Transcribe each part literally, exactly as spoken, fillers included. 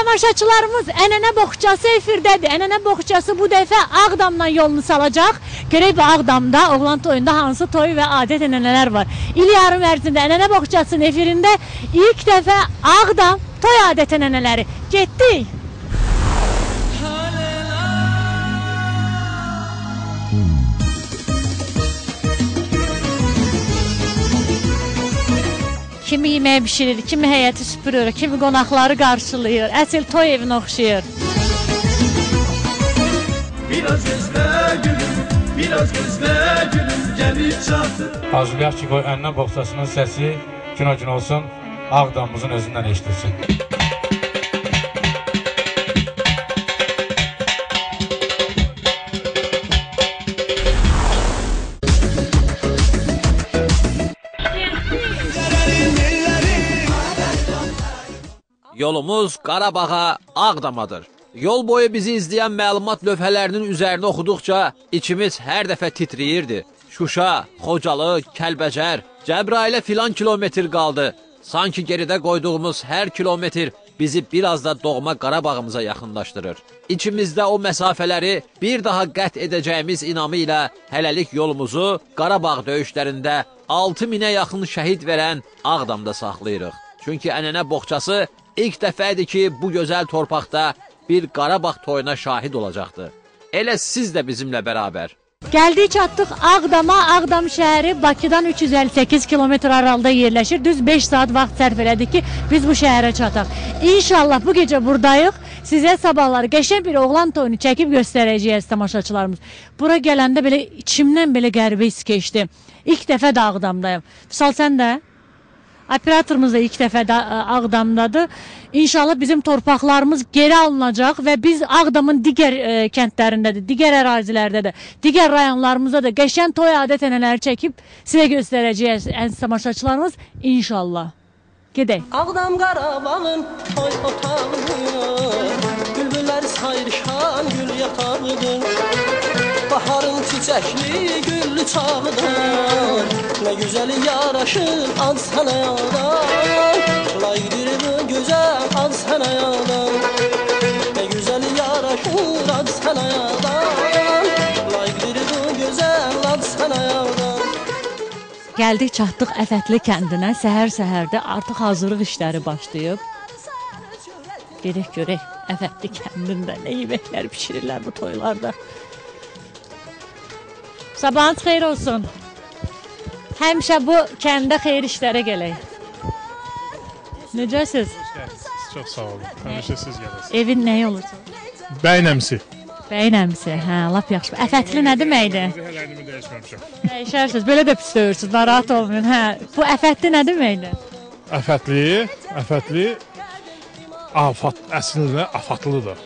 tamaşaçılarımız Ənənə Boğçası efirdədir. Ənənə Boğçası bu dəfə Ağdamdan yolunu salacaq. Görək bu Ağdamda, oğlan toyunda hansı toy və adət ənənələr var. İl yarım ərzində Ənənə Boğçasının efirində ilk dəfə Ağdam toy adət ənənələri. Getdik. Kimi yeməyi pişirir, kimi həyəti süpürür, kimi qonaqları qarşılayır. Əsl toy evinə oxşayır. Biraz gözlə gülüm, biraz gözlə gülüm, gəlib çatır. Arzulayaq ki, qoy Ənənə Boğçasının səsi kino-kin olsun, Ağdamımızın özündən eşitilsin. Yolumuz Qarabağa, Ağdamadır. Yol boyu bizi izleyen məlumat lövhələrinin üzerine oxuduqca içimiz her dəfə titriyirdi. Şuşa, Xocalı, Kəlbəcər, Cəbrailə filan kilometr qaldı. Sanki geridə qoyduğumuz her kilometr bizi biraz da doğma Qarabağımıza yaxınlaşdırır. İçimizdə o mesafeleri bir daha qət edəcəyimiz inamı ilə hələlik yolumuzu Qarabağ döyüşlərində altı minə yaxın şəhid verən Ağdamda saxlayırıq. Çünki Ənənə Boğçası İlk dəfədir ki, bu gözəl torpaqda bir Qarabağ toyuna şahid olacaqdır. Elə siz də bizimlə bərabər. Gəldik, çatdıq Ağdama. Ağdam şəhəri Bakıdan üç yüz əlli səkkiz kilometr aralıda yerləşir. Düz beş saat vaxt sərf elədik ki, biz bu şəhərə çataq. İnşallah bu gecə buradayıq. Sizə sabahları qəşəng bir oğlan toyunu çəkib göstərəcəyəz tamaşaçılarımız. Bura gələndə belə içimdən belə qəribə his keçdi. İlk dəfə də Ağdamdayım. Misal sən də? Operatorumuz da ilk dəfə də Ağdamdadır. İnşallah bizim torpaqlarımız geri alınacaq və biz Ağdamın digər kəndlərində də, digər ərazilərdə də, digər rayonlarımızda da qəşən toy adət ənənələri çəkib sizə göstərəcəyik ən tamaşaçılarımız inşallah. Gedək. Ağdam Qarabağın toy otağıdır. Gülbülər sayrışan gül yatağıdır. Baharın çiçəkli güllü çağıdır. Ne güzel yaraşır az sana yalan. Laydır güzel az sana yalan. Ne güzel yaraşır az sana yalan. Laydır güzel az sana yalan. Gəldik, çatdıq Əfətli kəndinə. Səhər-səhərdə artıq hazırlıq işləri başlayıb. Gedək görək Əfətli kəndində nə yeməklər pişirirlər bu toylarda. Sabahınız xeyir olsun. Həmişə bu kəndə xeyir işlərə gələk. Necəsiz? Siz çox sağ olun. Həmişə siz gələsiniz. Evin nəyi olursunuz? Bəynəmsi. Bəynəmsi. Hə, lap yaxşı. Əfətli nə deməkdir? Hələ əlimi dəyişməmişəm. Dəyişərsiniz. Belə də pis döyürsünüz. Narahat olmayın. Hə, bu Əfətli nə deməkdir? Əfətli, Əfətli afat, əslində afatlıdır.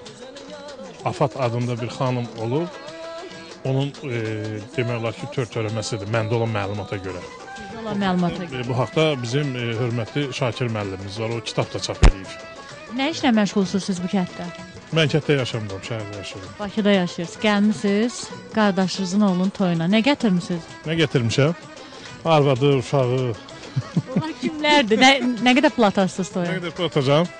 Afat adında bir xanım olub. Onun e, demək olar ki, tört-törəməsidir, məndə olan məlumata görə. Olan məlumata görə. Bu haqda bizim e, hörmətli Şakir müəllimimiz var, o kitab da çap edib. Nə işlə məşğulsunuz siz bu kənddə? Mən kənddə yaşamıram, şəhərdə yaşayıram. Bakıda yaşayırsınız, gəlmisiniz, qardaşınızın oğlunun toyuna. Nə gətirmisiniz? Nə gətirmişəm? Arvadı, uşağı. Onlar kimlərdir? Nə, nə qədər pul atarsınız toya? Nə qədər pul atacağım?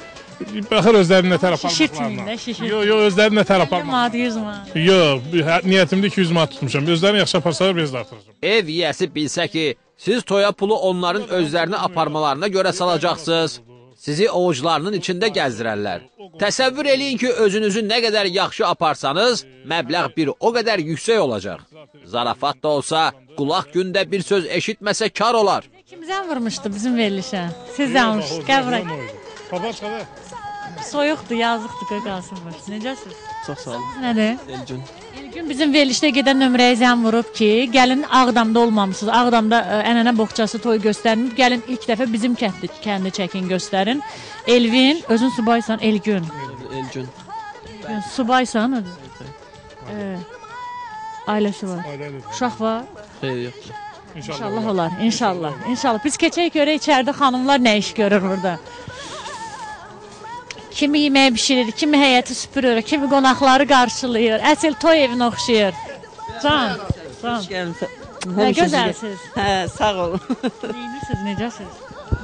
Baxır özlərinə tərəf almaqlarla. Yox, yox, özlərinə tərəf almaqlarla. Yox, niyyətimdə iki yüz manat tutmuşam. Özlərini yaxşı aparsalar, biraz da artıracam. Ev yiyəsi bilsə ki, siz toya pulu onların özlərini aparmalarına görə salacaqsınız. Sizi ovucularının içində gəzdirərlər. Təsəvvür eləyin ki, özünüzü nə qədər yaxşı aparsanız, məbləğ bir o qədər yüksək olacaq. Zarafat da olsa, qulaq gündə bir söz eşitməsə kar olar. Kimzən vurmuşdu bizim verilişə? Siz almışdı, qəbrak. Babaçada. Soyuqdur, yazıqdır qaqasın var. Necəsiz? Çox sağ olun. Nədir? Elgün. Elgün bizim verilişdə gedən nömrəyə zəng vurub ki, gəlin Ağdamda olmamısınız. Ağdamda Ənənə Boğçası toy göstərilib. Gəlin ilk dəfə bizim kəndi, kəndi çəkin göstərin. Elvin, özün subaysan, Elgün. Elgün. Elgün subaysan, özün. E, ailəsi var. Uşaq var. Xeyr, yoxdur. İnşallah, inşallah olar, inşallah. İnşallah. Biz keçək görək içəridə xanımlar nə iş görür burada. Kimi yeməyi pişirir, kimi həyəti süpürür, kimi qonaqları qarşılayır. Əsl toy evinə oxşayır. Can, can. Nə gözəlsiniz. Hə, sağ olun. Neyinirsiniz, necəsiniz?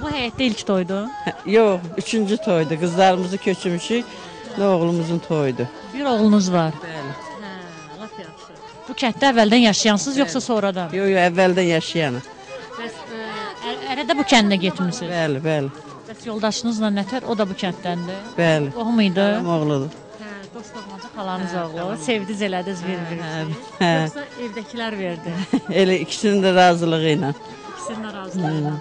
Bu həyatda ilk toydu? Yox, üçüncü toydu. Qızlarımızı köçmüşük, nə oğlumuzun toydu. Bir oğlunuz var? Bəli. Hə, laf yaxşı. Bu kətdə əvvəldən yaşayansınız, bəli, yoxsa sonradan? Yox, yox, əvvəldən yaşayanım. Bəs ə, ərədə bu kəndə getmişsiniz? Bəli, bəli. Bəs yoldaşınızla nətər? O da bu kətdəndir? Bəli. Oğlu muydu? Həm oğludur. Hə, dost oğlanca xalanız oğlu. Sevdiz elədiniz bir-birinizi. Hə. Yoxsa evdəkilər verdi? Elə ikisinin də razılığı ilə. İkisinin də razılığı ilə.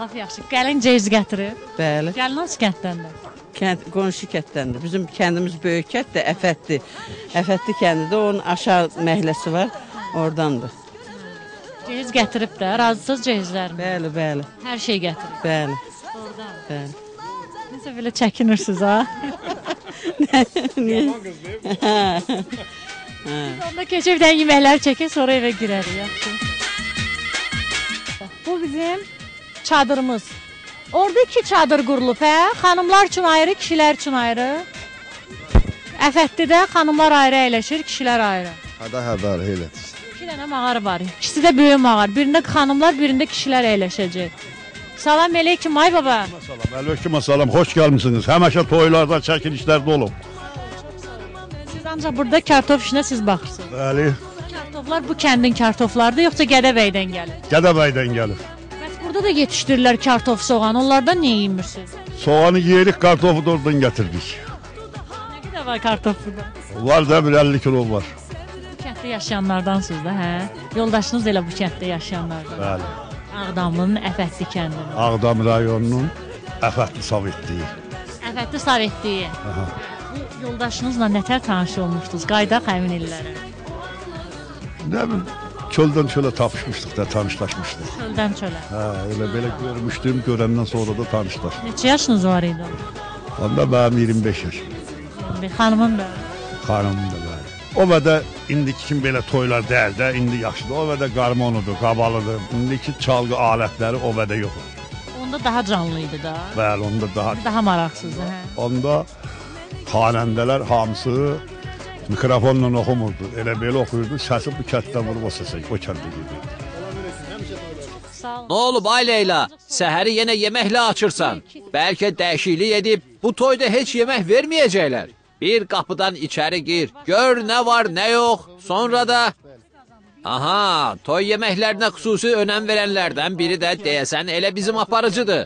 Laf yaxşı. Gəlin ceyiz gətirib. Bəli. Gəlin hansı kətdəndir? Kənd, qonşu kətdəndir. Bizim kəndimiz böyük kətdir, Əfətli. Əfətli kəndidir, onun aşağı məhləsi var, oradandır. Ceyiz gətirib də, razısız ceyizlərini. Bəli, bəli. Hər şey gətirib. Bəli. Oradan. Bəli. Necə belə çəkinirsiniz, ha? Yaman qız deyib. Biz onda keçəvdən yeməkləri çəkək, sonra evə girərik. Yaxşı. Bu bizim çadırımız. Orada iki çadır qurulub, hə? Xanımlar üçün ayrı, kişilər üçün ayrı. Əfətlidə xanımlar ayrı əyləşir, kişilər ayrı. Hədə həbəl, heylətiz. İki dənə mağar var. İkisi də böyük mağar. Birində xanımlar, birində kişilər əyləşəcək. Salam əleykum, ay baba. Salam, əleykum, salam. Xoş gəlmişsiniz. Həməşə toylarda, çəkilişlərdə olub. Siz ancaq burada kartof işinə siz baxırsınız. Bəli. Kartoflar bu kəndin kartoflardır, yoxsa Gedəbəydən gəlir? Gedəbəydən gəlir. Burada da yetişdirirlər kartof, soğan. Onlardan niyə yemirsiniz? Soğanı yeyirik, kartofu da oradan gətirdik. Nə qədər var kartofuda? Var da bir əlli kilo var. Bu kənddə yaşayanlardansınız da, hə? Yoldaşınız elə bu kənddə yaşayanlardan. Bəli. Ağdamlının Əfətli kəndinin. Ağdam rayonunun Əfətli Sovetliyi. Əfətli Sovetliyi. Bu yoldaşınızla nətər tanış olmuşdunuz? Qaydaq həmin illərə. Nə bilim? Çöldən çölə tapışmışdıq da, tanışlaşmışdıq. Çöldən çölə? Hə, elə belə görmüşdüm, görəndən sonra da tanışlaşdıq. Neçə yaşınız var idi? Onda mənim iyirmi beş yaşım. Xanımın da? Xanımın da, bəli. O vədə indiki kimi belə toylar deyil də, indi yaxşıdır. O vədə qarmonudur, qabalıdır. İndiki çalgı alətləri o vədə yox. Onda daha canlı idi da? Bəli, onda daha... Daha maraqsızdı, hə? Onda xanəndələr hamısı... Mikrofonla oxumurdu, elə belə oxuyurdu, səsi bu kətdən vurub o səsə, o kəndə gedirdi. Nə olub ay Leyla, səhəri yenə yeməklə açırsan, bəlkə dəyişiklik edib bu toyda heç yemək verməyəcəklər. Bir qapıdan içəri gir, gör nə var nə yox, sonra da... Aha, toy yeməklərinə xüsusi önəm verənlərdən biri də deyəsən elə bizim aparıcıdır.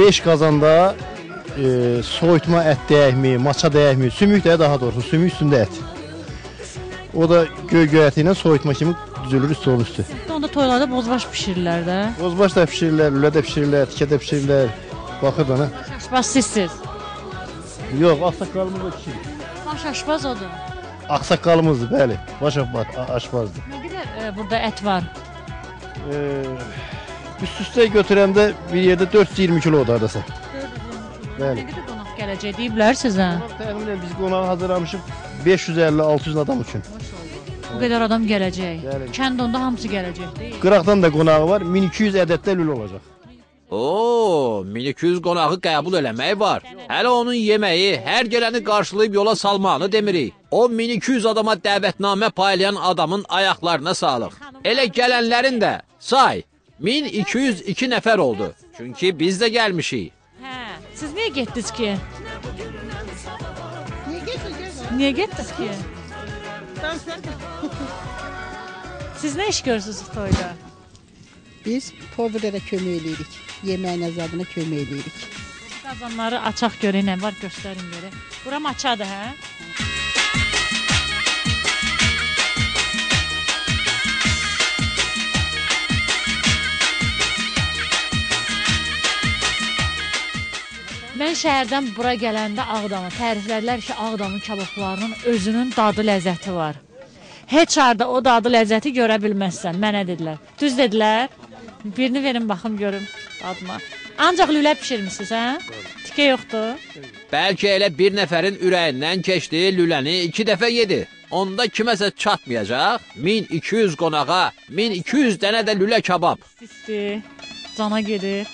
Beş qazanda... E, soyutma ət dəyəkmi, maça dəyəkmi, sümük də daha doğrusu, sümük üstündə ət. O da göy-göy əti ilə soyutma kimi düzülür stolun üstü. Onda toylarda bozbaş pişirirlər də. Bozbaş da pişirirlər, lülə də pişirirlər, tikə də pişirirlər. Baxır da nə? Baş aşbaz sizsiz? Yox, ağsaqqalımız da pişirir. Baş aşbaz odur? Ağsaqqalımızdır, bəli. Baş aşbazdır. Nə qədər e, burada ət var? E, üst-üstə götürəndə bir yerdə dörd yüz iyirmi kilodur adasa. Bəli. Nə qədər qonaq gələcək, deyiblər sizə? Qonaq təxminən biz qonağı hazırlamışıq beş yüz əlli altı yüz adam üçün. Bu qədər adam gələcək. Kənd onda hamısı gələcək, deyil? Qıraqdan da qonağı var, min iki yüz ədəddə lül olacaq. Ooo, min iki yüz qonağı qəbul eləmək var. Hələ onun yeməyi, hər gələni qarşılayıb yola salmağını demirik. O min iki yüz adama dəvətnamə paylayan adamın ayaqlarına sağlıq. Elə gələnlərin də, say, min iki yüz iki nəfər oldu. Çünki biz də gəlmişik. Siz niyə getdiniz ki? Niyə getdiniz ki? Siz nə iş görürsünüz toyda? Biz povrlərə kömək eləyirik. Yeməyin əzabına kömək eləyirik. Qazanları açaq görək, nə var göstərin görək. Buram açadır, hə? Mən şəhərdən bura gələndə Ağdamı təriflədilər ki, Ağdamın kabablarının özünün dadı ləzzəti var. Heç harda o dadı ləzzəti görə bilməzsən, mənə dedilər. Düz dedilər, birini verin, baxım, görüm dadıma. Ancaq lülə pişirmişsiniz, hə? Tikə yoxdur. Bəlkə elə bir nəfərin ürəyindən keçdi, lüləni iki dəfə yedi. Onda kiməsə çatmayacaq, min iki yüz qonağa, min iki yüz dənə də lülə kabab. Sisti, cana gedir.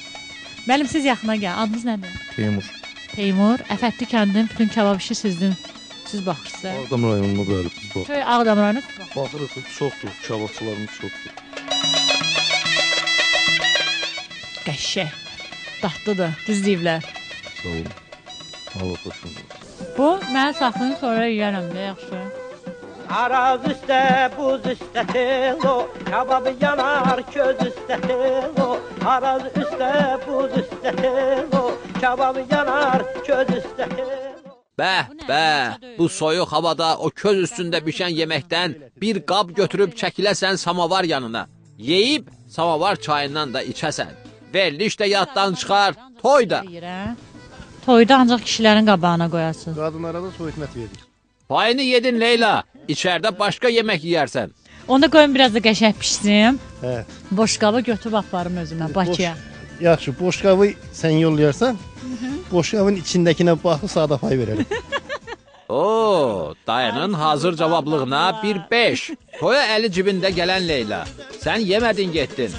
Məlim, siz yaxına gəl. Adınız nədir? Teymur. Teymur. Əfətli kəndinin bütün kabab işi sizin. Siz baxırsınız. Ağdam rayonuna bəli, biz baxırıq. Köy Ağdam rayonu? Baxırıq, çoxdur. Kababçılarımız çoxdur. Dəhşə. Daxtıdır, düz deyiblər. Sağ olun. Allah qoşun. Bu, mən saxını sonra yiyərəm də, yaxşı. Araz üstə, buz üstə telo, kababı yanar köz üstə telo. Araz üstə, buz üstə telo, kababı yanar köz üstə telo. Bəh, bəh, bu soyuq havada o köz üstündə bişən yeməkdən bir qab götürüb çəkiləsən samavar yanına. Yeyib, samavar çayından da içəsən. Veriliş də yaddan çıxar, toy da. Toyda ancaq kişilərin qabağına qoyasın. Qadınlara da soyutmət verir. Payını yedin Leyla, içərdə başqa yemək yiyərsən. Onda qoyun biraz da qəşəng pişsin. Boş qabı götürüb aparım özümə, Bakıya. Yaxşı, boş qabı sən yollayarsan, boş qabın içindəkinə baxı sağda pay verəlim. Ooo, dayının hazır cavablığına bir beş. Qoya əli cibində gələn Leyla. Sən yemədin getdin.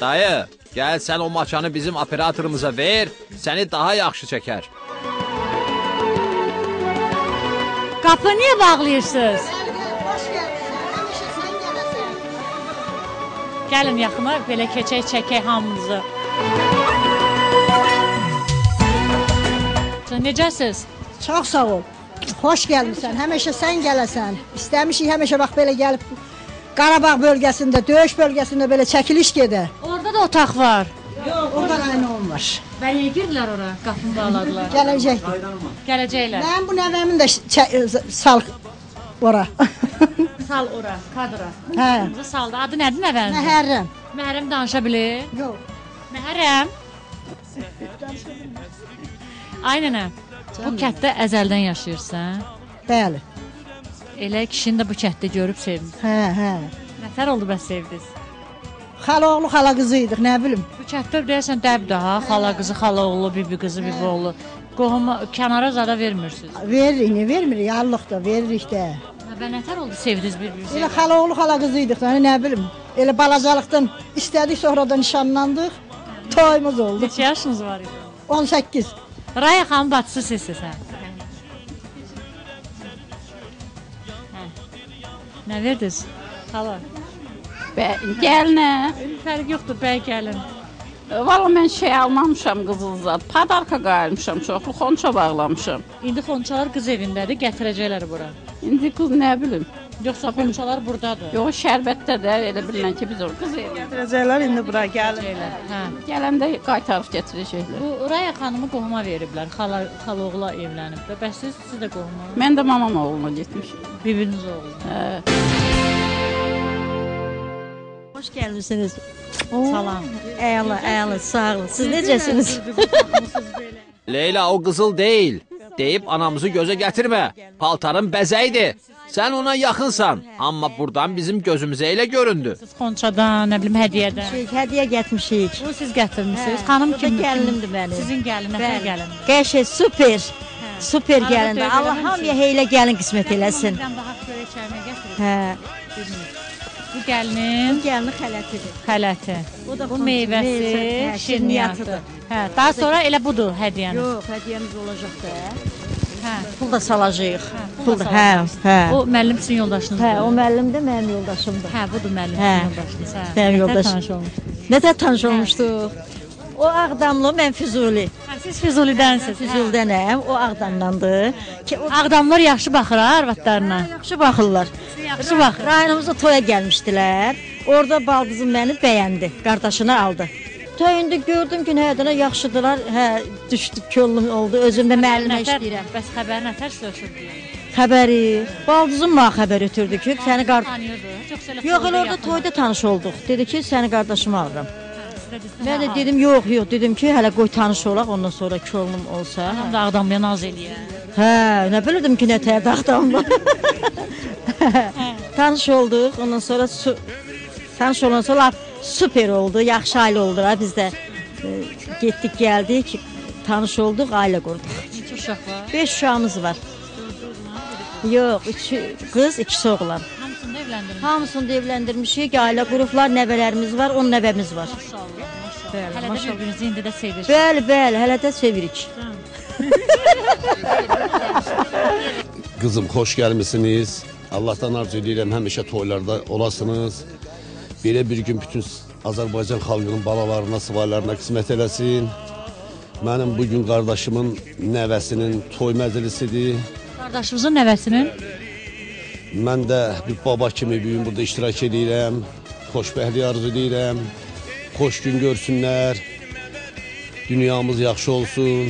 Dayı, gəl sən o maçanı bizim operatorumuza ver, səni daha yaxşı çəkər. Qapı niyə bağlayırsınız? Gəlin yaxıma, belə keçək çəkək hamınızı. Necəsiz? Çox sağ ol. Xoş gəlmişsən. Həmişə sən gələsən. İstəmişik həmişə bax belə gəlib Qarabağ bölgəsində, döyüş bölgəsində belə çəkiliş gedə. Orada da otaq var. Yox, orada aynı olmur. Bəliyə girdilər ora, qapını bağladılar. Gələcəkdir. Gələcəklər. Mən bu nəvəmin də sal ora. Sal ora, kadra. Hə. Saldı. Adı nədir nəvənin? Məhərrəm. Məhərrəm danışa bilir? Yox. Məhərrəm? Danışa bilmir. Aynənə, bu kətdə əzəldən yaşayırsan? Bəli. Elə kişini də bu kətdə görüb sevdiniz? Hə, hə. Nətər oldu bəs sevdiniz? Xala oğlu, xala qızı idik, nə bilim. Bu kətdə deyəsən dəb daha, xala qızı, xala oğlu, bibi qızı, bibi oğlu. Qohumu kənara zada vermirsiniz? Veririk, nə vermirik, yallıq da, veririk də. Və nətər oldu sevdiniz bir-birisi? Elə xala oğlu, xala qızı idik, nə bilim. Elə balacalıqdan istədik, sonradan nişanlandıq, toyumuz oldu. Neçə yaşınız var idi? on səkkiz. Raya xanım batısı sizsiz, hə? Nə verdiniz? Xala? Gəlinə. Fərq yoxdur, bəy gəlin. Valla mən şey almamışam qızılzad. Padarka qayırmışam çoxlu, xonça bağlamışam. İndi xonçalar qız evindədir, gətirəcəklər bura. İndi qız nə bilim. Yoxsa xonçalar buradadır. Yox, şərbətdədir, elə bilmən ki, biz onu qız evindədir. Gətirəcəklər, indi bura gəlin. Gələndə qaytarıb gətirəcəklər. Bu, Raya xanımı qohuma veriblər, xala oğla evlənib. Bəs siz, siz də qohuma? Mən də mamam oğluna getmişim. Bibiniz oğluna. Hoş gəlmişsiniz. Salam. Əla, əla, sağ olun. Siz necəsiniz? Leyla, o qızıl deyil. Deyib anamızı gözə gətirmə. Paltarın bəzəyidir. Sən ona yaxınsan. Amma buradan bizim gözümüzə elə göründü. Siz xonçadan, nə bilim, hədiyədən. Hədiyə gətmişik. Bunu siz gətirmişsiniz. Xanım kimdir? Gəlinimdir mənim. Sizin gəlin, nətər gəlin? Qəşək, super. Super gəlindi. Allah hamıya heylə gəlin qismət eləsin. Mən baxaq görək çəyimə gətirir. Bu gəlinin xələtidir. Xələti. Bu meyvəsi, şirniyatıdır. Daha sonra elə budur hədiyəniz. Yox, hədiyəniz olacaqdır. Pul da salacaq. Pul da salacaq. O müəllim sizin yoldaşınızdır. Hə, o müəllim də mənim yoldaşımdır. Hə, budur müəllim sizin yoldaşınız. Nətər tanış olmuşduq? O Ağdamlı, mən Füzuli. Siz Füzulidənsiniz. Füzulidənəm, o Ağdamlandır. Ağdamlar yaxşı baxır, arvatlarına. Yaxşı baxırlar. Yaxşı baxır. Rayonumuza toya gəlmişdilər. Orada baldızım məni bəyəndi, qardaşını aldı. Toyunda gördüm ki, hədənə yaxşıdırlar. Hə, düşdük, könlüm oldu, özümdə müəllimə işləyirəm. Bəs xəbəri nətər söhüşürdüyəm? Xəbəri, baldızım mı xəbər ötürdü ki, səni qardaşım... Yox, elə orada toyda tanış olduq. Dedi ki, səni qardaşımı alıram. Mən də dedim, yox, yox, dedim ki, hələ qoy tanış olaq, ondan sonra könlüm olsa. Anam da Ağdamlıya naz eləyir. Hə, nə bilirdim ki, nətər Ağdamlı. Tanış olduq, ondan sonra tanış olundan sonra süper oldu, yaxşı ailə oldular. Biz də getdik, gəldik, tanış olduq, ailə qurduq. Neçə uşaq var? Beş uşağımız var. Yox, iki qız, ikisi oğlan. Hamısını da evləndirmişik, ailə qruplar, nəvələrimiz var, on nəvəmiz var. Maşallah, hələ də bir-birinizi indi də sevirik. Bəli, bəli, hələ də sevirik. Qızım, xoş gəlmişsiniz. Allahdan arzu edirəm, həmişə toylarda olasınız. Belə bir gün bütün Azərbaycan xalqının balalarına, sıvalarına qismət eləsin. Mənim bugün qardaşımın nəvəsinin toy məclisidir. Qardaşımızın nəvəsinin? Mən də bir baba kimi bugün burada iştirak edirəm. Xoşbəxtlik arzu edirəm. Xoş gün görsünlər. Dünyamız yaxşı olsun.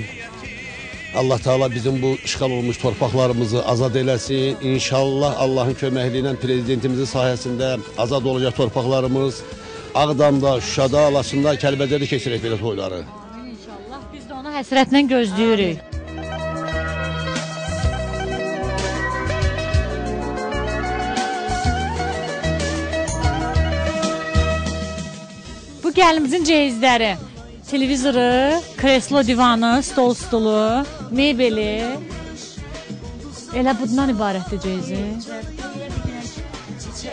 Allah Teala bizim bu işğal olmuş torpaqlarımızı azad eləsin. İnşallah Allahın köməkliyi ilə prezidentimizin sayəsində azad olacaq torpaqlarımız Ağdamda, Şuşada, Laçında, Kəlbəcərdə keçirək belə toyları. İnşallah biz də ona həsrətlə gözləyirik. Bu gəlimizin ceyizləri. Televizoru, kreslo divanı, stol stolu, mebeli. Elə bundan ibarətdir ceyizi.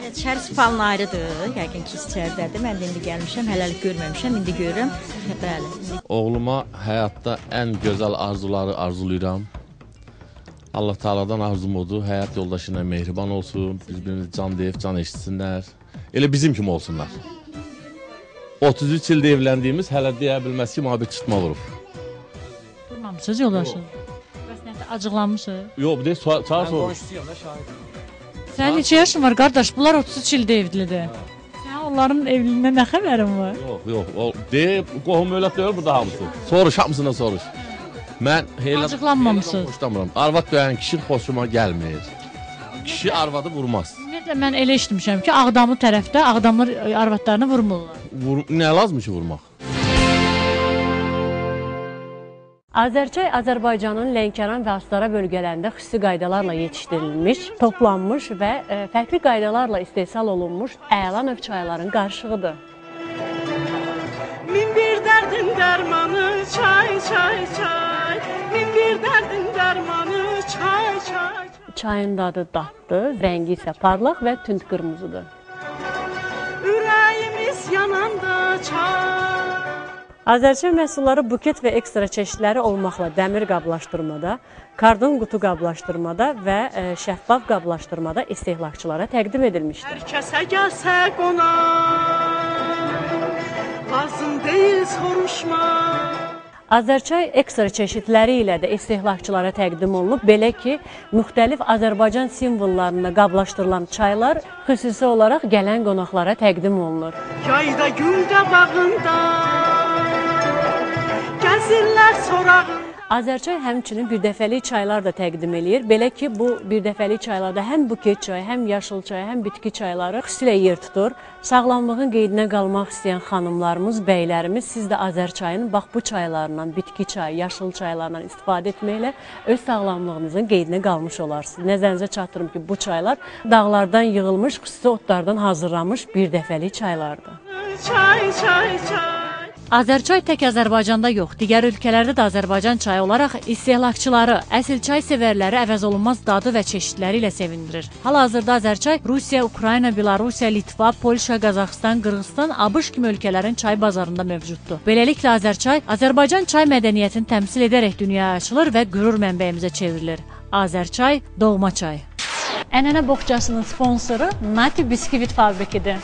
İçər spalın ayrıdır. Yəqin ki, içərdədir. Mən də indi gəlmişəm, hələlik görməmişəm, indi görürəm. Bəli. Oğluma həyatda ən gözəl arzuları arzulayıram. Allah Taala'dan arzum odur. Həyat yoldaşına mehriban olsun. Bir-birini can deyib, can eşitsinlər. Elə bizim kimi olsunlar. otuz üç ildə evləndiyimiz hələ deyə bilməz ki, mühabir çıxma vurub. Durmamışsınız yoldaşın? Bəs nədə acıqlanmışsınız? Yox, deyək, çağır soruq. Sənin neçə yaşın var qardaş? Bunlar otuz üç ildə evlidir. Sən onların evliliyindən nə xəbərin var? Yox, yox, deyək, qohum öylət deyil burada hamısı. Soruş, hamısından soruş. Mən heylət... Acıqlanmamışsınız? Xoşlamıram. Arvad döyən kişi xoşuma gəlməyir. Kişi arvadı vurmaz. Mən elə işitmişəm ki, Ağdamlı tərəfdə Ağdamlar arvatlarını vurmurlar. Nə lazım ki, vurmaq? Azərçay Azərbaycanın Lənkəran və Astara bölgələrində xüsusi qaydalarla yetişdirilmiş, toplanmış və fərqli qaydalarla istehsal olunmuş əla növ çayların qarışığıdır. Min bir dərdin dərmanı çay, çay, çay, min bir dərdin dərmanı çay, çay. Çayın dadı daddır, rəngi isə parlaq və tünd qırmızıdır. Azərçay məhsulları buket və ekstra çeşidləri olmaqla dəmir qablaşdırmada, kardon qutu qablaşdırmada və şəffaf qablaşdırmada istehlakçılara təqdim edilmişdir. Hər kəsə gəlsə qonaq, lazım deyil soruşmaq. Azərçay ekstra çeşidləri ilə də istehlakçılara təqdim olunub, belə ki, müxtəlif Azərbaycan simvollarında qablaşdırılan çaylar xüsusi olaraq gələn qonaqlara təqdim olunur. Yayda güldə bağında gəzirlər soraq. Azərçay həmçinin birdəfəlik çaylar da təqdim eləyir. Belə ki, bu birdəfəlik çaylarda həm buket çayı, həm yaşıl çayı, həm bitki çayları xüsusilə yer tutur. Sağlamlığın qeydinə qalmaq istəyən xanımlarımız, bəylərimiz, siz də Azərçayın bax bu çaylarından, bitki çayı, yaşıl çaylarından istifadə etməklə öz sağlamlığınızın qeydinə qalmış olarsınız. Nəzərinizə çatdırım ki, bu çaylar dağlardan yığılmış, xüsusi otlardan hazırlanmış birdəfəlik çaylardır. Çay, çay, çay. Azərçay tək Azərbaycanda yox, digər ölkələrdə də Azərbaycan çayı olaraq istehlakçıları, əsil çay sevərləri əvəz olunmaz dadı və çeşidləri ilə sevindirir. Hal-hazırda Azərçay Rusiya, Ukrayna, Belarusiya, Litva, Polşa, Qazaxıstan, Qırğızstan, ABŞ kimi ölkələrin çay bazarında mövcuddur. Beləliklə Azərçay, Azərbaycan çay mədəniyyətini təmsil edərək dünyaya açılır və qürur mənbəyimizə çevrilir. Azərçay, doğma çay. Ənənə Boğçasının sponsoru Nati Bisküvit Fabrikidir.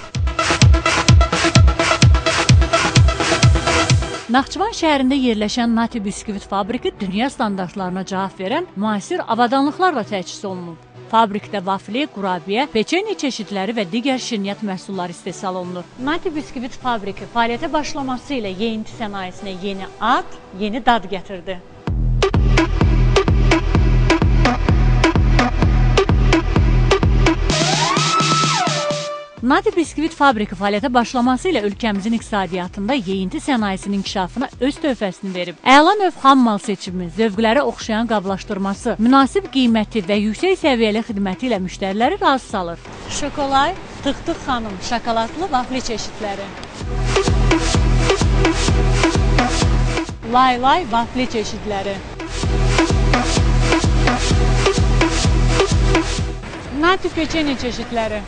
Naxçıvan şəhərində yerləşən Nati Bisküvit Fabriki dünya standartlarına cavab verən müasir avadanlıqlarla təchiz olunub. Fabrikdə vafli, qurabiyə, peçeniya çeşidləri və digər şirniyyat məhsulları istehsal olunur. Nati Bisküvit Fabriki fəaliyyətə başlaması ilə yeyinti sənayesinə yeni ad, yeni dad gətirdi. Nati Bisküvit Fabriki fəaliyyətə başlaması ilə ölkəmizin iqtisadiyyatında yeyinti sənayesinin inkişafına öz tövbəsini verib. Əla növ xam mal seçimi, zövqlərə oxşayan qablaşdırması, münasib qiyməti və yüksək səviyyəli xidməti ilə müştəriləri razı salır. Şokolay, Tıq-Tıq xanım, şokoladlı vafli çeşidləri. Laylay vafli çeşidləri. Nati peçeniya çeşidləri.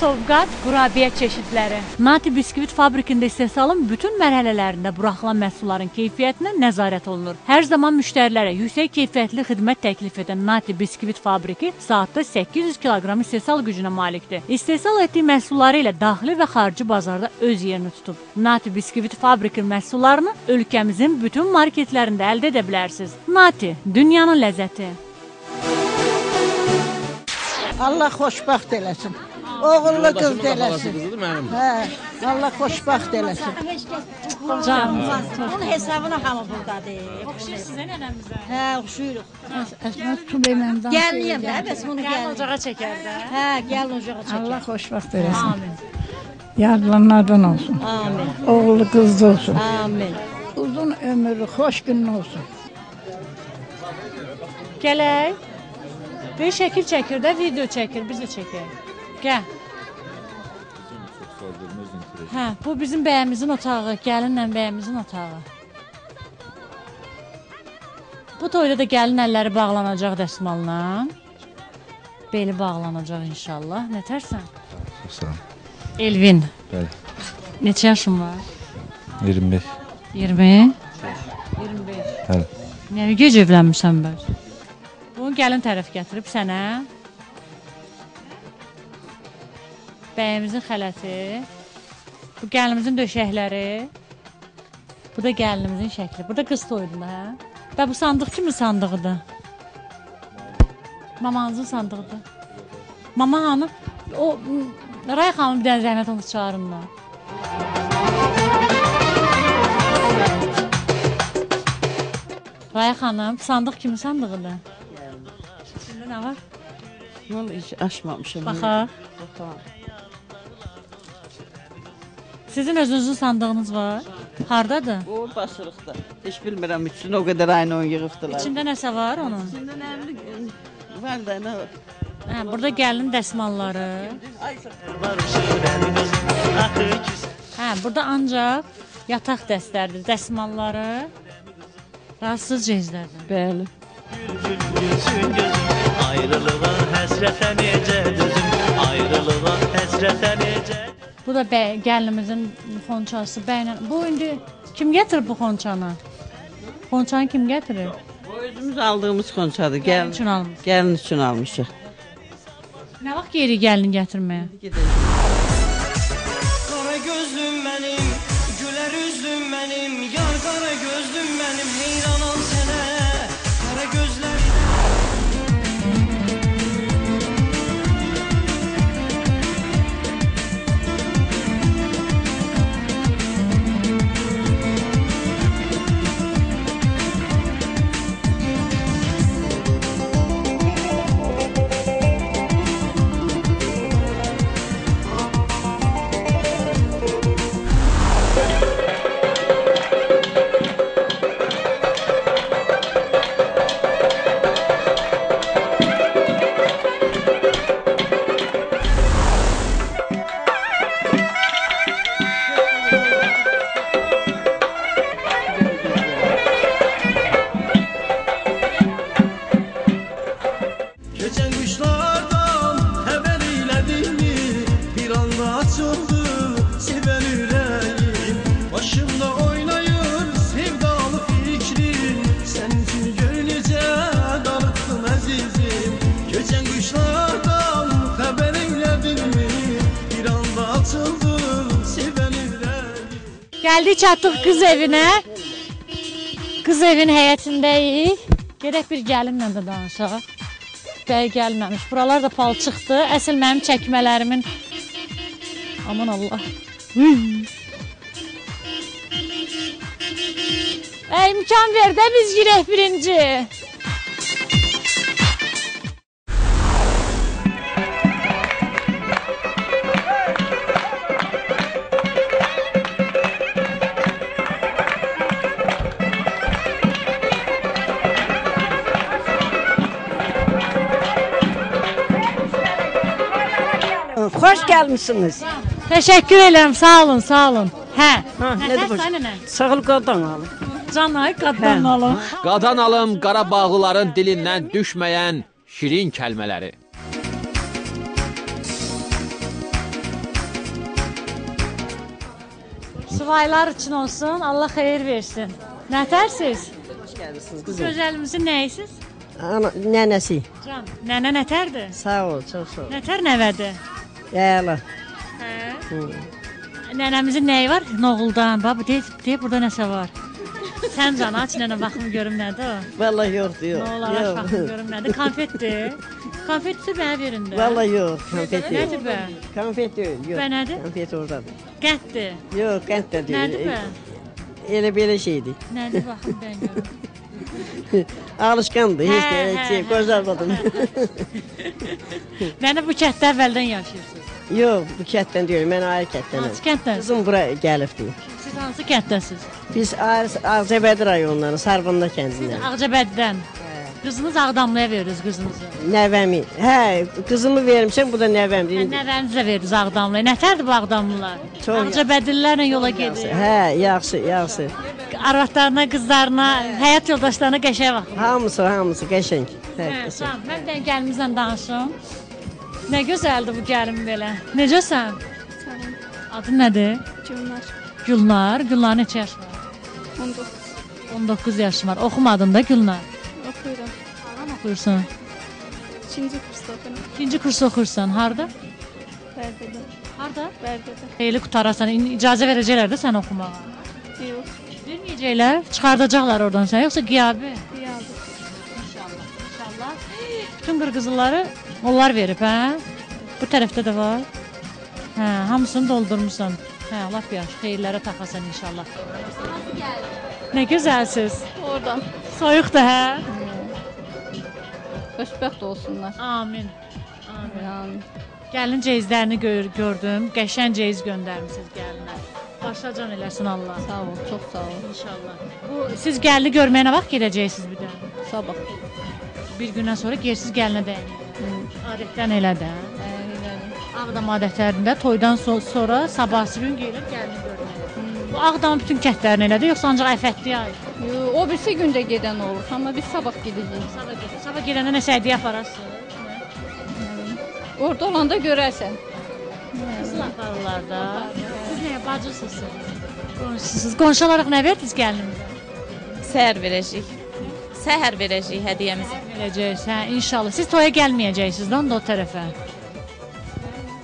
sovqat, qurabiyə çeşidləri. Nati Bisküvit Fabrikində istehsalın bütün mərhələlərində buraxılan məhsulların keyfiyyətinə nəzarət olunur. Hər zaman müştərilərə yüksək keyfiyyətli xidmət təklif edən Nati Bisküvit Fabriki saatda səkkiz yüz kiloqram istehsal gücünə malikdir. İstehsal etdiyi məhsulları ilə daxili və xarici bazarda öz yerini tutub. Nati Bisküvit Fabrikinin məhsullarını ölkəmizin bütün marketlərində əldə edə bilərsiniz. Nati, dünyanın ləzzəti. Allah xoşbaxt eləsin. Oğullu qız eləsin. Allah xoşbaxt eləsin. Onun hesabına hamı buradadır. Oxşuyur sizə nənəmizə. Hə, oxşuyuruq. Gəlməyəm də, bəs bunu gəlin ocağa çəkər də. Hə, gəlin ocağa çəkər. Allah xoşbaxt eləsin. Amin. Yardımlardan olsun. Amin. Oğullu qız olsun. Amin. Uzun ömürlü, xoş günün olsun. Gələk. Bir şəkil çəkir də, video çəkir, biz də çəkək. Gəl. Hə, bu bizim bəyəmizin otağı, gəlinlə bəyəmizin otağı. Bu toyda da gəlin əlləri bağlanacaq dəsmalına. Beli bağlanacaq inşallah. Nə tərsən? Elvin. Bəli. Neçə yaşın var? iyirmi beş. iyirmi? iyirmi beş. Bəli. Nə gec evlənmişsən bəs? Bunu gəlin tərəf gətirib sənə. Bəyimizin xələti. Bu gəlinimizin döşəkləri. Bu da gəlinimizin şəkli. Burada qız toyudur, hə? Və bu sandıq kimin sandığıdır? Mamanızın sandığıdır. Mama hanım, o Ray xanım bir dənə zəhmət onu çağırınlar. Ray xanım, sandıq kimin sandığıdır? Nə var? Mən heç açmamışam. Baxaq. Sizin özünüzün sandığınız var. Hardadır? O basırıqda. Heç bilmirəm, üçünü o qədər aynı oyun yığıqdılar. İçində nəsə var onun? İçində nəmli var da, nə var? Burada gəlin dəsmalları. Hə, burada ancaq yataq dəstlərdir, dəsmalları. Rahatsız cehizlərdir. Bəli. Bu da gəlinimizin xonçası. Bu indi kim gətirir bu xonçanı? Xonçanı kim gətirir? Bu özümüz aldığımız xonçadır. Gəlin üçün almışıq. Nə vaxt geri gəlin gətirməyə? Qara gözlüm mənim, gülər üzlüm mənim, yar qara gözlüm mənim, heyranam sənə. Gəldik, çatdıq qız evinə. Qız evin həyətindəyik. Gerək bir gəlinlə də danışaq. Bəy gəlməmiş. Buralar da palçıqdır. Əsl mənim çəkmələrimin... Aman Allah. Bəy, imkan ver də biz girək birinci. Xoş gəlmişsiniz. Təşəkkür eləyəm, sağ olun, sağ olun. Hə, sağıl qadan alın. Canay, qadan alın. Qadan alın, Qarabağlıların dilindən düşməyən şirin kəlmələri. Subaylar için olsun, Allah xeyir versin. Ne tersiz? Hoş geldiniz kızım. Gözelimizin neyisiz? Ana, nənəsi. Can, nənə nətərdir? Sağ ol, çox sağ ol. Nətər nəvədir? Əla. Hə? Nənəmizin nəyi var? Noğuldan, babu, deyib, deyib, burada nəsə var. Sən can, aç nənə, baxım görüm nədir o? Valla yoxdur, yox. Noğular, aç baxım görüm nədir? Konfetdir. Konfetdir mənə verində. Valla yox, konfet yox. Nədir bə? Konfet yox, yox. Bə nədir? Konfet oradadır. Qənddir? Yox, qənd də deyil. Nədir bə? Elə belə şeydir. Nədir baxım ben görüm? Alışkandı, hiç de şey, gözəlmadım. Mənə bu kətdə əvvəldən yaşayırsınız? Yox, bu kətdən deyil, mən ayrı kətdənəm. Hansı kətdənsiz? Kızım bura gəlibdir. Siz hansı kətdəsiniz? Biz Ağcabədi rayonları, Sarvınlı kəndindən. Siz Ağcabəddən? Qızınız Ağdamlıya veririz qızınızı? Nəvəmi, hə, qızımı vermişəm, bu da nəvəmdir. Hə, nəvəmizə veririz Ağdamlıya. Nətərdir bu Ağdamlılar? Ağcabədlilərlə yola gedir. Hə, yaxşı, yaxşı. Arvatlarına, qızlarına, həyat yoldaşlarına qəşəng baxın. Hamısı, hamısı qəşəng. Hə, tamam, mən də gəlimizlə danışım. Nə gözəldir bu gəlim belə. Necəsən? Sənin. Adın nədir? Gülnar. Gülnar, Gülnar neçə yaş var? on doqquz. on doqquz yaşım var. Oxumadın da Gülnar? Oxuyuram. Harada oxuyursan? İkinci kursu oxuyuram. İkinci kursu oxuyursan, harada? Berbeder. Harada? Berbeder. Xeyli qutarasan, icazə verəcəklər də sən oxumağa. Yox. Verməyəcəklər, çıxardacaqlar oradan sən, yoxsa qiyabi? Qiyabi. İnşallah, inşallah. Bütün qırqızılları onlar verib, hə? Bu tərəfdə də var. Hə, hamısını doldurmuşsan. Hə, laf yaxşı, xeyirlərə taxasan inşallah. Nasıl gəlir? Nə gözəlsiz. Oradan. Soyuqdur, hə? Xoşbəxt olsunlar. Amin. Amin. Gəlin ceyizlərini gördüm. Qəşən ceyiz göndərmişsiniz gəlinlər. Başlacan eləsin Allah. Sağ ol, çox sağ ol. İnşallah. Siz gəlini görməyə nə vaxt gedəcəksiniz bir də? Sabah. Bir gündən sonra gersiz gəlinə dəyinir. Adətdən elə də. Ağdam adətlərində toydan sonra sabahsı gün gelir gəlini görməyə. Bu Ağdamın bütün kətlərini elədir, yoxsa ancaq Əfətliyə aid? O birisi gündə gedən olur, amma biz sabah gedəcəyik. Sabah gedəndə nəsə hədiyyə aparasın? Orada olanda görərsən. Qızıl aparırlar da. Siz nəyə bacısınız? Qonşusuz. Qonşu olaraq nə verdiniz gəlinimizə? Səhər verəcəyik. Səhər verəcəyik hədiyəmizi. Səhər verəcəyik, hə, inşallah. Siz toya gəlməyəcəksiniz, onda o tərəfə.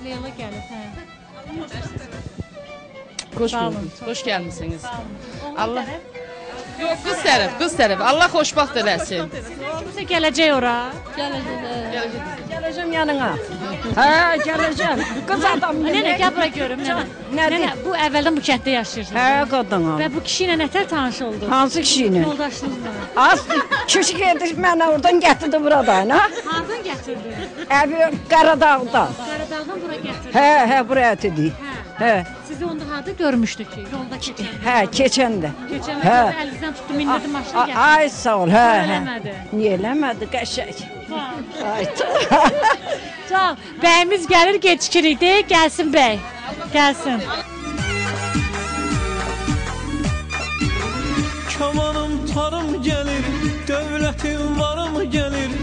Leyla gəlir, hə. Xoş bulduk, xoş gəlmişsiniz. Allah, qız tərəf, qız tərəf, Allah xoşbaxt eləsin. Kimsə gələcək ora? Gələcək. Gələcəm yanına. Hə, gələcəm. Qız adamın. Nənə, gəl bura görüm, nənə. Nənə, bu əvvəldən bu kətdə yaşayırsınız. Hə, qadınam. Və bu kişi ilə nətər tanış oldu? Hansı kişi ilə? Yoldaşınız mı? Az, kişi gedir, mənə oradan gətirdi buradan, ha? Hardan gətirdi? Əbi, Qaradağdan. Qaradağdan bura gətirdi? Hə, hə, bura gətirdi. Sizi onda harada görmüşdü ki, yolda keçəndə? Hə, keçəndə. Keçəndə, əlinizdən tutdu, minlədi maşına gətirdi. Ay, sağ ol, hə, hə. Niyə eləmədi? Qəşək. Can, bəyimiz gəlir, geçkirik, deyək, gəlsin bəy, gəlsin. Kamanım tarım gəlir, dövlətim varım gəlir.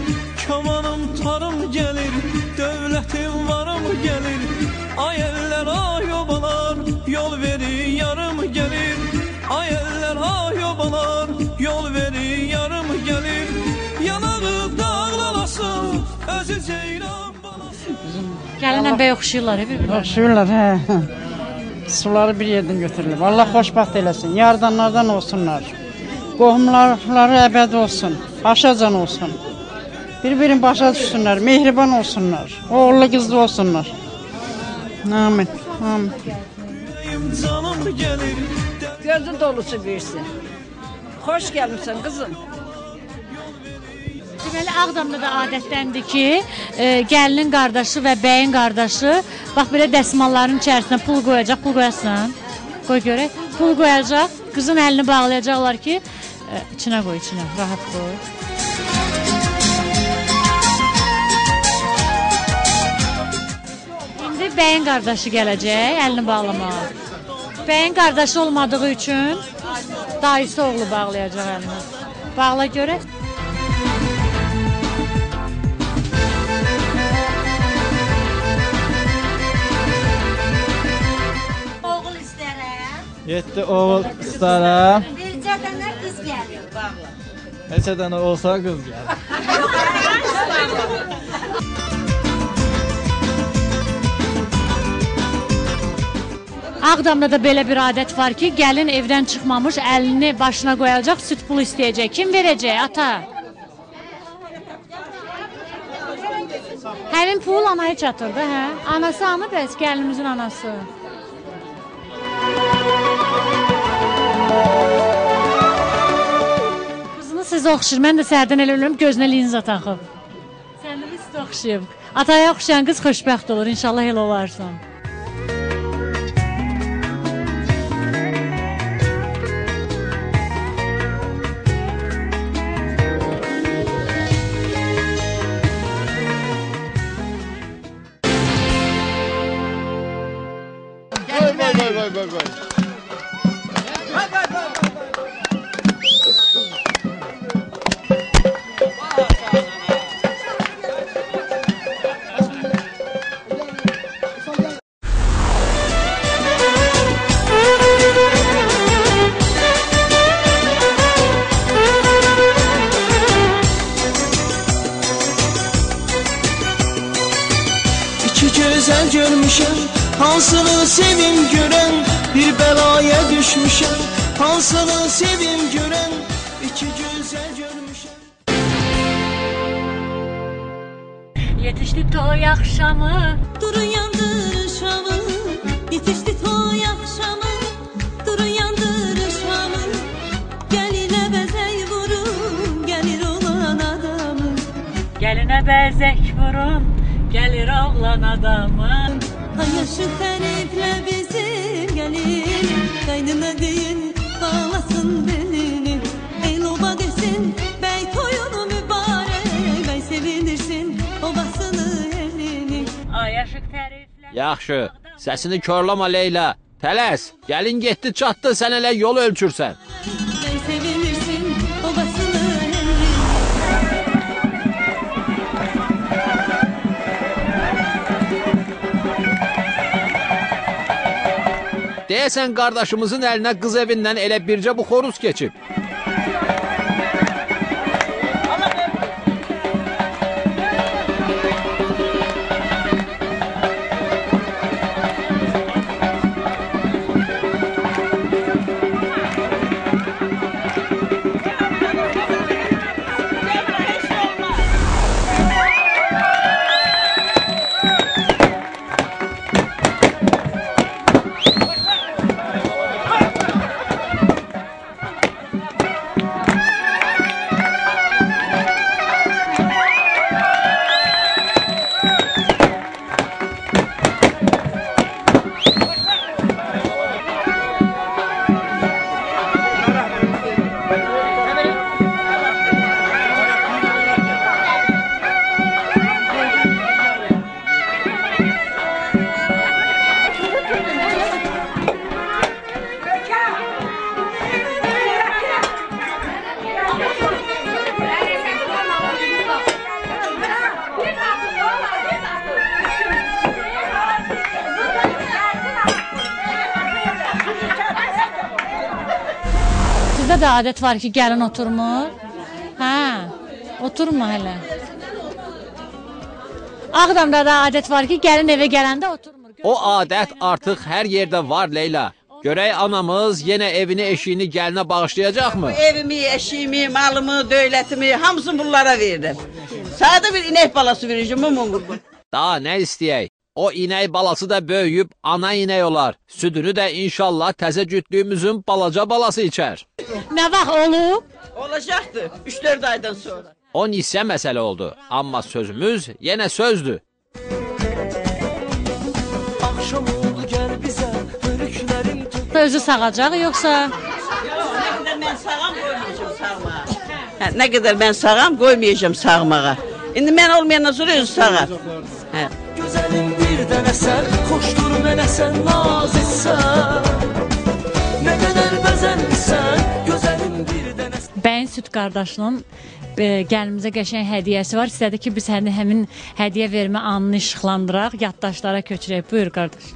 Kamanım tarım gəlir, dövlətim varım gəlir. Ay eller ay obalar, yol veri yarım gelir. Ay eller ay obalar, yol veri yarım gelir. Yanağı dağlalasın, özü ceyran balasın. Gəlinlə bəy oxşuyurlar, he bir-bir? Oxşuyurlar, he. Suları bir yerdən götürülür. Allah xoşbaxt eləsin, yardanlardan olsunlar. Qohumları əbəd olsun, aşacan olsun. Bir-birin başa düşsünlər, mehriban olsunlar. Oğullu qızlı olsunlar. Amin, amin. Gözün dolusu büyürsün. Xoş gəlmişsən, qızım. Deməli, Ağdamda da adətdəndir ki, gəlinin qardaşı və bəyin qardaşı, bax, belə dəsmalların içərisində pul qoyacaq, pul qoyasın, qoy görək, pul qoyacaq, qızın əlini bağlayacaqlar ki, içinə qoy, içinə, rahat qoy. Bəyin qardaşı gələcək, əlini bağlamaq. Bəyin qardaşı olmadığı üçün dayısı oğlu bağlayacaq əlini. Bağla görək. Oğul istəyirəm. Yeddi oğul istedim. Bircə dənə kız gəlir bağlı. Neçə dənə olsa kız gəlir. Ağdamda da belə bir adət var ki, gəlin evdən çıxmamış, əlini başına qoyacaq, süt pulu istəyəcək. Kim verəcək, ata? Həmin pul anaya çatırdı, hə? Anası anı bəs, gəlinimizin anası. Qızını siz oxşayır, mən də sərdən elə ölürüm, gözünə linza taxıb. Sən də siz oxşayıb. Ataya oxşayan qız xoşbəxt olur, inşallah elə olarsan. Hansını sevim gören bir belaya düşmüşem. Hansını sevim gören iki güzel görmüşem. Yetişdi toy akşamı, durun yandır şamı. Yetişdi toy akşamı, durun yandır şamı. Geline bezek vurun, gelir olan adamı. Geline bezek vurun, gelir olan adamı. Yaşı təriflə bizim gəlir, qaynına deyin, bağlasın belini. El oba desin, bəy toyunu mübarək, bəy sevinirsin, obasını elini. Yaxşı, səsini körləmə Leyla, tələs, gəlin getdi çatdı, sən elə yolu ölçürsən. Bəy sevinirsin, obasını elini. Deyəsən, qardaşımızın əlinə qız evindən elə bircə bu xoruz keçib. Adət var ki, gəlin oturmur. Hə, oturma hələ. Ağdamda da adət var ki, gəlin evə gələndə oturmur. O adət artıq hər yerdə var, Leyla. Görək anamız yenə evini, eşiyini gəlinə bağışlayacaqmı? Evimi, eşiyimi, malımı, dövlətimi, hamısını bunlara verdim. Sadə bir inək balası verəcəm, mum qurban. Daha nə istəyək? O inək balası da böyüyüb ana inək olar. Südünü də inşallah təzə cütlüyümüzün balaca balası içər. Nə vaxt olub? Olacaqdır, üç dörd aydan sonra. O nisə məsələ oldu, amma sözümüz yenə sözdür. Özü sağacaq yoxsa? Nə qədər mən sağam, qoymayacam sağmağa. Nə qədər mən sağam, qoymayacam sağmağa. İndi mən olmayandan sonra özü sağar. Gözəlim bir dənə sən, xoşdur mənə sən, naz etsən. Nə qədər bəzənmişsən, gözəlim bir dənə sən. Bəyin süd qardaşının gəlinimizə qəşəng hədiyəsi var. İstədi ki, biz həmin hədiyə vermə anını işıqlandıraq, yaddaşlara köçürək. Buyur, qardaş.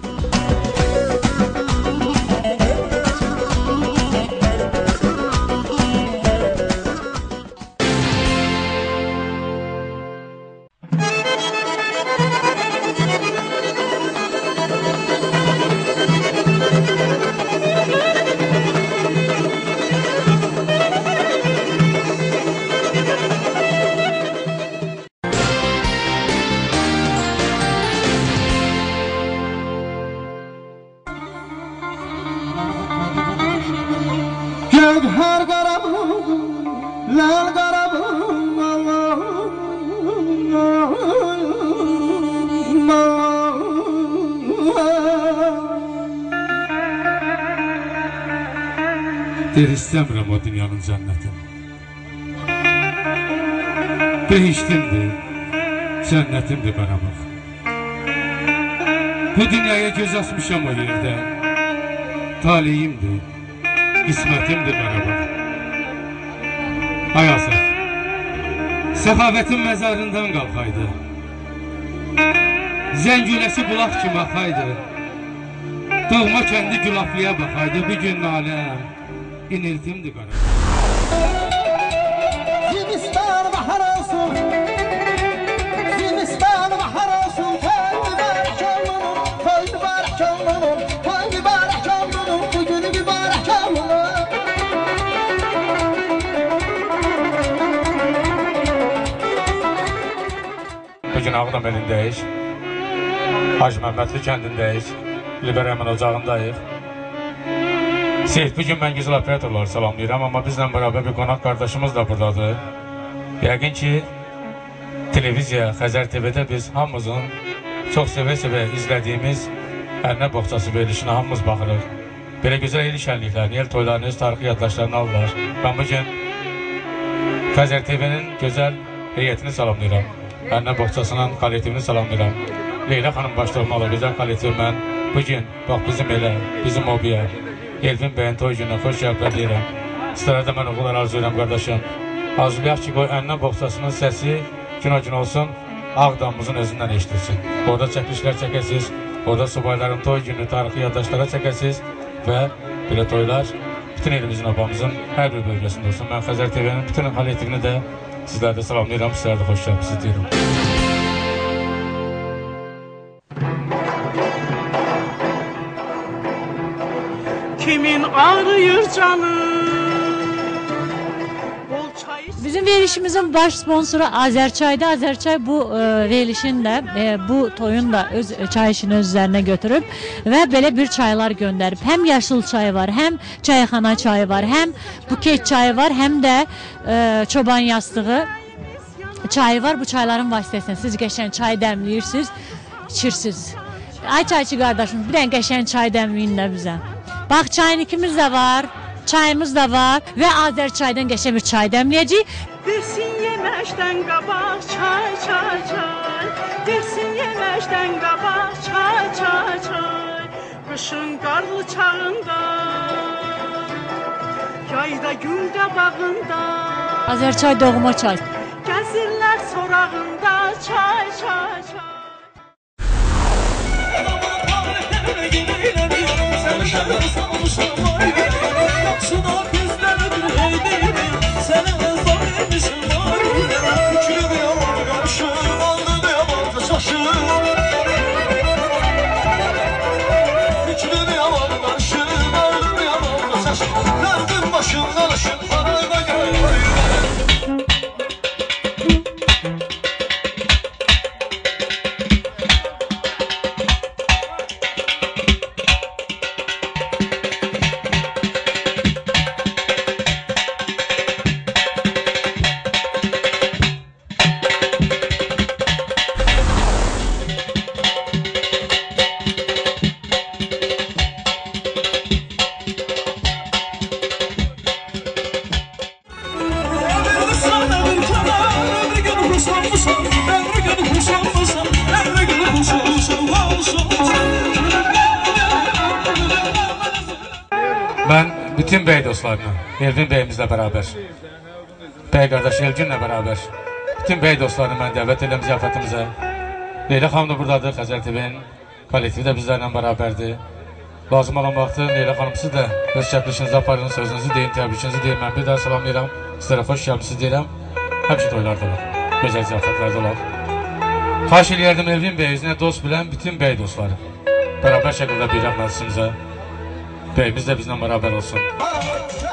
Her Qarabağ, Ləl Qarabağ, der istəmirəm o dünyanın cənnətin. Behiştimdir, cənnətimdir bana bax. Bu dünyaya göz açmışam o yerdə. Taleyimdir, qismətimdir bana bax. Ay Azər, səxavətin məzarından qalxaydı. Zəngüləsi bulaq kimi axaydı. Doğma kəndi gülaflıya baxaydı. Bir gün aləm iniltimdir Qarabağ. Zimistan bahar olsun, zimistan bahar olsun. Toy mübarək olunur, toy mübarək olunur, toy mübarək olunur. Bugün mübarək olunur. Bugün Ağdam elindəyik, Hacı Məhmədli kəndindəyik, Liber Əmin ocağındayıq. Seyit, bugün mən güzel operatorları salamlayıram, amma bizle beraber bir qonaq kardeşimiz de buradadır. Yəqin ki, televiziya, Xəzər T V'de biz hamımızın çok sevə-sevə izlediğimiz Ənənə Boğçası verilişine hamımız baxırıq. Belə güzel el şənliklərini, el toylarınız, tarixi yaddaşlarını alırlar. Ben bugün Xəzər T V'nin güzel heyetini salamlayıram. Ənənə Boğçasının kollektivini salamlayıram. Leyla xanım başda olmalı, güzel kollektiv mən. Bugün, bax bizim elə, bizim obiyə, Elvin bəyin toy gününə xoş gəliblər deyirəm. İstərədə mən oğullar arzulayıram, qardaşım. Arzulayaq ki, qoy Ənənə Boğçasının səsi gün-o-gün olsun, Ağdamımızın özündən eşitilsin. Orada çəkilişlər çəkəsiniz, orada subayların toy günü, tarixi yaddaşlara çəkəsiniz və belə toylar bütün elimizin, obamızın hər bir bölgəsində olsun. Mən Xəzər T V'nin bütün kollektivini də sizlərdə salamlayıram, sizlərdə xoş gəlibsiz deyirəm. Kimin ağrıyır canı? Bizim verilişimizin baş sponsoru Azərçay'da. Azərçay bu e, verilişin de, e, bu toyun da öz, çay işini öz üzerine götürüb ve böyle bir çaylar gönderib. Hem yaşıl çay var, hem çayxana çayı var, hem buket çayı var, hem de e, çoban yastığı çayı var. Bu çayların vasitəsində siz geçen çay demliyirsiniz, içirsiniz. Ay çayçı kardeşim, bir tane geçen çay demliyin de bize. Bax çaynikimiz de var, çayımız da var ve Azərçaydan geçen bir çay demleyecek. Dersin yemeşten qabaq çay çay çay, dersin yemeşten qabaq çay çay çay. Kışın qarlı çağında, yayda güldə bağında. Azərçay doğma çay. Gəzirlər sorağında çay çay çay. Bütün bəy dostlarla, Elvin bəyimizlə beraber, bəy kardeş Elginlə beraber, bütün bəy dostlarını mən dəvət edirəm ziyafətimizə. Leyla xanım da buradadır, Xəzər T V'nin kollektivi də bizlərlə beraberdir. Lazım olan vaxtı Leyla xanım siz də öz çəkilişinizi aparın, sözünüzü deyin, təbrikinizi deyin. Mən bir daha salamlayıram, sizlərə xoş gəlmişsiniz deyirəm. Həmişə toylarda olar, gözəl ziyafətlərdə olar. Xahiş eləyərdim Elvin bəy üzünə dost bilən bütün bəy dostları beraber şəkildə birəm məclisimizə. Bəyimiz də bizlə beraber olsun.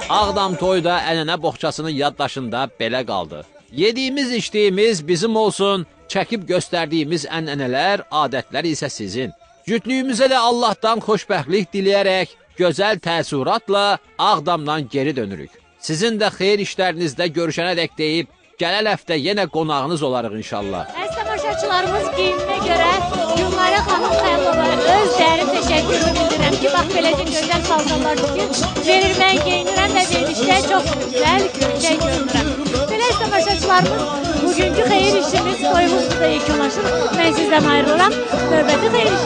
Ağdam toyda Ənənə Boğçasının yaddaşında belə qaldı. Yediyimiz, içdiyimiz bizim olsun, çəkib göstərdiyimiz ənənələr, adətlər isə sizin. Cütlüyümüzə də Allahdan xoşbəxtlik diləyərək, gözəl təəssüratla Ağdamdan geri dönürük. Sizin də xeyir işlərinizdə görüşənə dək deyib, gələn həftə yenə qonağınız olarıq inşallah. Əziz tamaşaçılarımız, qiymətə görə Gülnarə xanım Xəyalova öz dərin təşəkkürünü bildirirəm ki, bax beləcə gözəl saltanlar bugün verir, mən geyinirəm və verilişdə çox gözəl görünəcək görünürəm. Belə əziz tamaşaçılarımız, bugünkü xeyir işimiz, soyumuz burada yekunlaşır. Mən sizdən ayrılıram. Növbəti xeyir işimiz